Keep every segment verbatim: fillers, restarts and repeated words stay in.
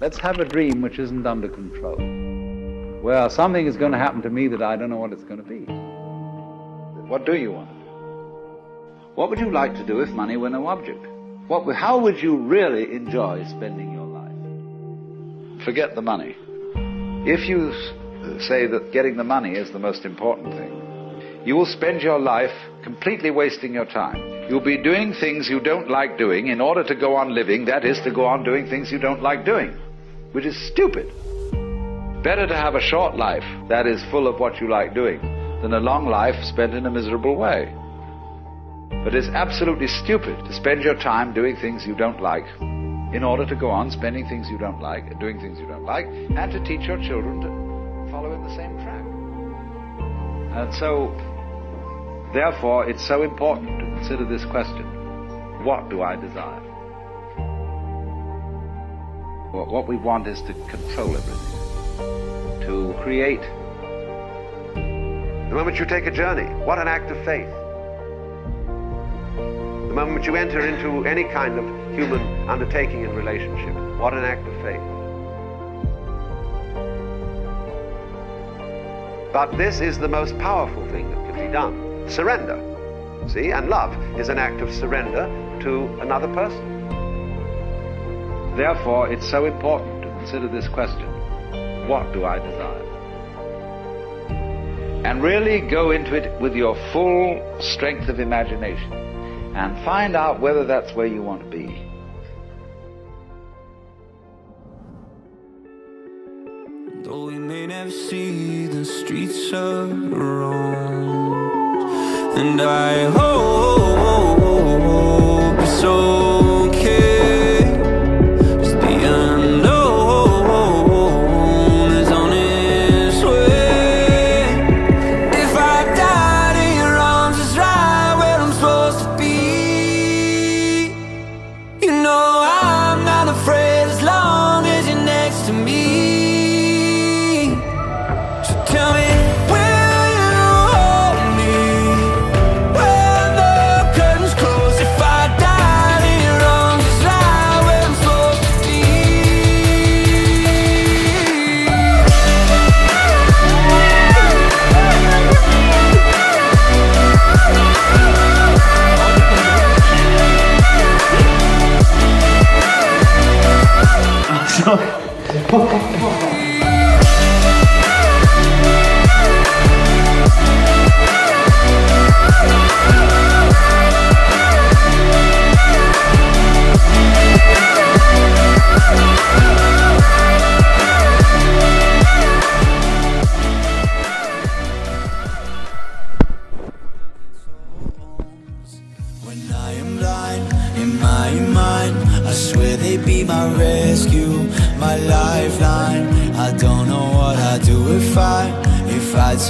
Let's have a dream which isn't under control. Well, something is going to happen to me that I don't know what it's going to be. What do you want to do? What would you like to do if money were no object? What, how would you really enjoy spending your life? Forget the money. If you say that getting the money is the most important thing, you will spend your life completely wasting your time. You'll be doing things you don't like doing in order to go on living, that is, to go on doing things you don't like doing, which is stupid. Better to have a short life that is full of what you like doing than a long life spent in a miserable way. But it's absolutely stupid to spend your time doing things you don't like in order to go on spending things you don't like, doing things you don't like, and to teach your children to follow in the same track. And so, therefore, it's so important to consider this question: what do I desire? Well, what we want is to control everything, to create. The moment you take a journey, what an act of faith. The moment you enter into any kind of human undertaking and relationship, what an act of faith. But this is the most powerful thing that can be done. Surrender. See, and love is an act of surrender to another person. Therefore, it's so important to consider this question: what do I desire? And really go into it with your full strength of imagination and find out whether that's where you want to be. Though we may never see the streets of Rome, and I hope it's okay, 'cause the unknown is on its way. If I died in your arms, it's right where I'm supposed to be. You know I'm not afraid as long as you're next to me.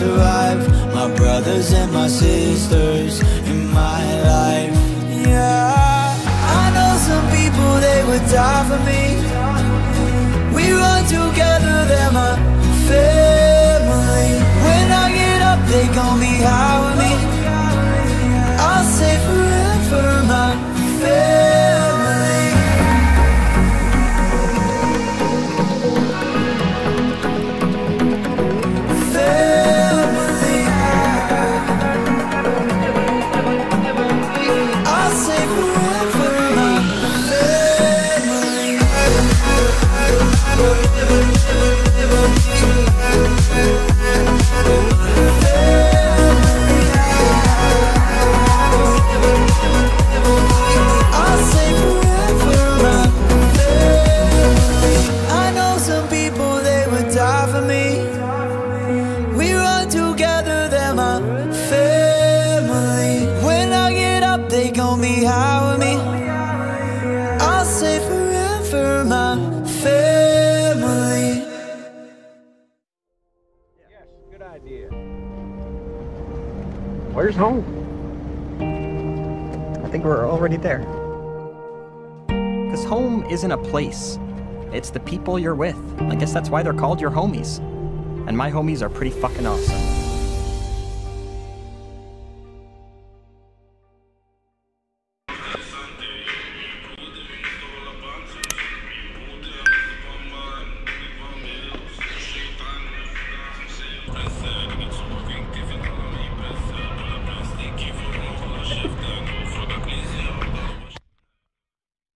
Survive my brothers and my sisters in my life. Yeah, I know some people, they would die for me. We run together, they're my family. When I get up, they gon' be high with me. I'll say forever my family. Where's home? I think we're already there. Because home isn't a place. It's the people you're with. I guess that's why they're called your homies. And my homies are pretty fucking awesome.